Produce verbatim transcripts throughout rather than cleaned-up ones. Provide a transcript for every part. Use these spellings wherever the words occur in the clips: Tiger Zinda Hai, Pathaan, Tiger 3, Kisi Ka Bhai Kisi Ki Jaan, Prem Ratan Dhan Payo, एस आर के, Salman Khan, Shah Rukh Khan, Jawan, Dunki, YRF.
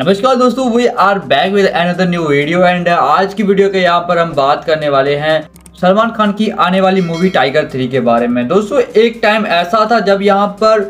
नमस्कार दोस्तों, we are back with another new video and आज की वीडियो के यहाँ पर हम बात करने वाले हैं सलमान खान की आने वाली मूवी टाइगर थ्री के बारे में। दोस्तों एक टाइम ऐसा था जब यहाँ पर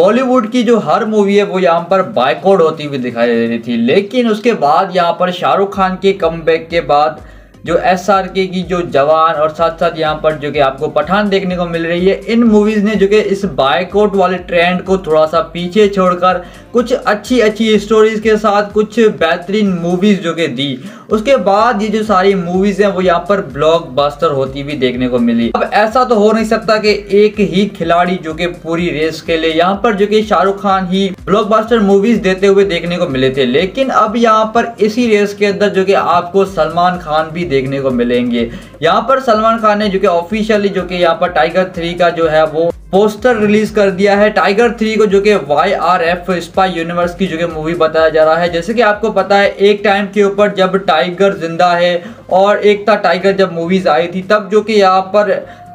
बॉलीवुड की जो हर मूवी है वो यहाँ पर बायकॉट होती हुई दिखाई दे रही थी, लेकिन उसके बाद यहाँ पर शाहरुख खान के कमबैक के बाद जो एस आर के की जो जवान और साथ साथ यहाँ पर जो कि आपको पठान देखने को मिल रही है, इन मूवीज़ ने जो कि इस बायकॉट वाले ट्रेंड को थोड़ा सा पीछे छोड़कर कुछ अच्छी अच्छी स्टोरीज़ के साथ कुछ बेहतरीन मूवीज़ जो कि दी। उसके बाद ये जो सारी मूवीज़ हैं वो यहाँ पर ब्लॉकबस्टर होती हुई देखने को मिली। अब ऐसा तो हो नहीं सकता कि एक ही खिलाड़ी जो कि पूरी रेस के लिए यहाँ पर जो कि शाहरुख खान ही ब्लॉकबस्टर मूवीज़ देते हुए देखने को मिले थे, लेकिन अब यहाँ पर इसी रेस के अंदर जो कि आपको सलमान खान भी देखने को मिलेंगे। यहाँ पर सलमान खान ने जो कि ऑफिशियली जो कि यहाँ पर टाइगर थ्री का जो है वो पोस्टर रिलीज कर दिया है। टाइगर थ्री को जो कि Y R F spy universe की जो कि मूवी बताया जा रहा है। जैसे कि आपको पता है एक टाइम के ऊपर जब टाइगर जिंदा है और एक था टाइगर जब मूवीज आई थी, तब जो कि यहाँ पर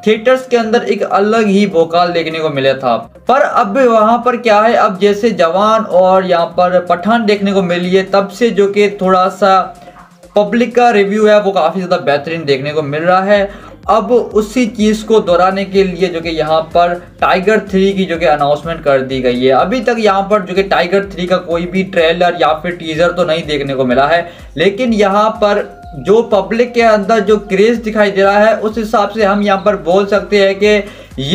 थिएटर्स के अंदर एक अलग ही भोकाल देखने को मिला था। पर अब वहाँ पर क्या है, अब जैसे जवान और यहाँ पर पठान देखने को मिली है, तब से जो कि थोड़ा सा पब्लिक का रिव्यू है वो काफ़ी ज़्यादा बेहतरीन देखने को मिल रहा है। अब उसी चीज़ को दोहराने के लिए जो कि यहाँ पर टाइगर थ्री की जो कि अनाउंसमेंट कर दी गई है। अभी तक यहाँ पर जो कि टाइगर थ्री का कोई भी ट्रेलर या फिर टीज़र तो नहीं देखने को मिला है, लेकिन यहाँ पर जो पब्लिक के अंदर जो क्रेज़ दिखाई दे रहा है उस हिसाब से हम यहाँ पर बोल सकते हैं कि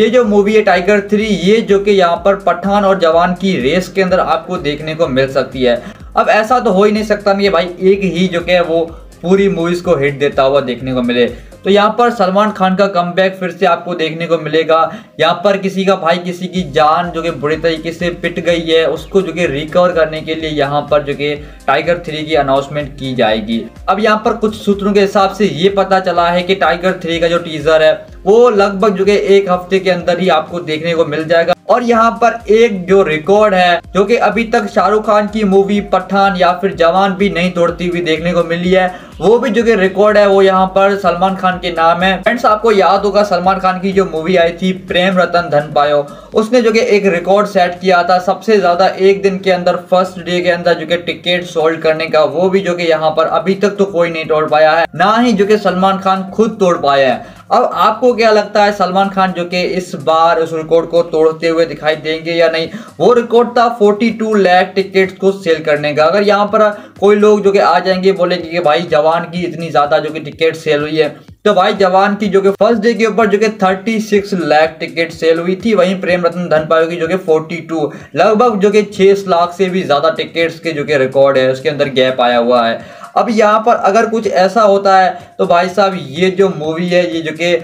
ये जो मूवी है टाइगर थ्री, ये जो कि यहाँ पर पठान और जवान की रेस के अंदर आपको देखने को मिल सकती है। अब ऐसा तो हो ही नहीं सकता कि भाई एक ही जो है वो पूरी मूवीज़ को हिट देता हुआ देखने को मिले। तो यहाँ पर सलमान खान का कमबैक फिर से आपको देखने को मिलेगा। यहाँ पर किसी का भाई किसी की जान जो कि बुरे तरीके से पिट गई है, उसको जो कि रिकवर करने के लिए यहाँ पर जो कि टाइगर थ्री की अनाउंसमेंट की जाएगी। अब यहाँ पर कुछ सूत्रों के हिसाब से ये पता चला है कि टाइगर थ्री का जो टीज़र है वो लगभग जो कि एक हफ्ते के अंदर ही आपको देखने को मिल जाएगा। और यहाँ पर एक जो रिकॉर्ड है जो कि अभी तक शाहरुख खान की मूवी पठान या फिर जवान भी नहीं तोड़ती हुई देखने को मिली है, वो भी जो कि रिकॉर्ड है वो यहाँ पर सलमान खान के नाम है। फ्रेंड्स आपको याद होगा सलमान खान की जो मूवी आई थी प्रेम रतन धन पायो, उसने जो कि एक रिकॉर्ड सेट किया था सबसे ज़्यादा एक दिन के अंदर फर्स्ट डे के अंदर जो कि टिकट सोल्ड करने का, वो भी जो कि यहाँ पर अभी तक तो कोई नहीं तोड़ पाया है, ना ही जो कि सलमान खान खुद तोड़ पाया है। अब आपको क्या लगता है सलमान खान जो कि इस बार उस रिकॉर्ड को तोड़ते हुए दिखाई देंगे या नहीं? वो रिकॉर्ड था बयालीस लाख टिकट्स को सेल करने का। अगर यहाँ पर कोई लोग जो कि आ जाएंगे बोलेंगे कि भाई जवान की इतनी ज़्यादा जो कि टिकट सेल हुई है, तो भाई जवान की जो कि फर्स्ट डे के ऊपर जो कि छत्तीस लाख टिकट सेल हुई थी, वहीं प्रेम रतन धन पायो की जो कि बयालीस लगभग जो कि छह लाख से भी ज़्यादा टिकट्स के जो कि रिकॉर्ड है उसके अंदर गैप आया हुआ है। अब यहाँ पर अगर कुछ ऐसा होता है तो भाई साहब ये जो मूवी है ये जो कि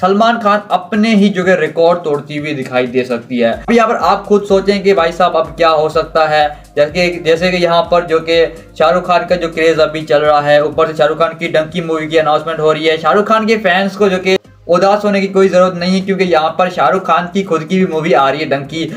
सलमान खान अपने ही जो कि रिकॉर्ड तोड़ती हुई दिखाई दे सकती है। अब यहाँ पर आप खुद सोचें कि भाई साहब अब क्या हो सकता है। जैसे जैसे कि यहाँ पर जो कि शाहरुख खान का जो क्रेज़ अभी चल रहा है, ऊपर से शाहरुख खान की डंकी मूवी की अनाउंसमेंट हो रही है। शाहरुख खान के फैंस को जो कि उदास होने की कोई ज़रूरत नहीं है, क्योंकि यहाँ पर शाहरुख खान की खुद की भी मूवी आ रही है डंकी।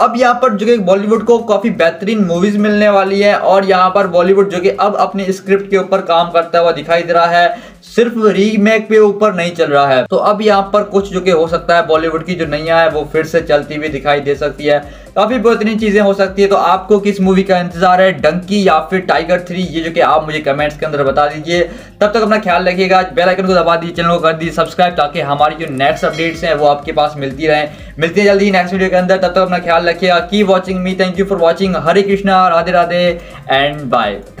अब यहाँ पर जो कि बॉलीवुड को काफ़ी बेहतरीन मूवीज़ मिलने वाली है और यहाँ पर बॉलीवुड जो कि अब अपने स्क्रिप्ट के ऊपर काम करता हुआ दिखाई दे रहा है, सिर्फ रीमेक पे ऊपर नहीं चल रहा है। तो अब यहाँ पर कुछ जो कि हो सकता है बॉलीवुड की जो नैया है वो फिर से चलती हुई दिखाई दे सकती है। काफ़ी बेहतरीन चीज़ें हो सकती है। तो आपको किस मूवी का इंतजार है, डंकी या फिर टाइगर थ्री? ये जो कि आप मुझे कमेंट्स के अंदर बता दीजिए। तब तक अपना ख्याल रखिएगा, बेल आइकन को दबा दीजिए, चैनल को कर दीजिए सब्सक्राइब, ताकि हमारी जो नेक्स्ट अपडेट्स हैं वो आपके पास मिलती रहें। मिलती है जल्दी नेक्स्ट वीडियो के अंदर, तब तक अपना ख्याल रखिएगा। Keep watching me, thank you for watching. Hare Krishna, Radhe Radhe and bye.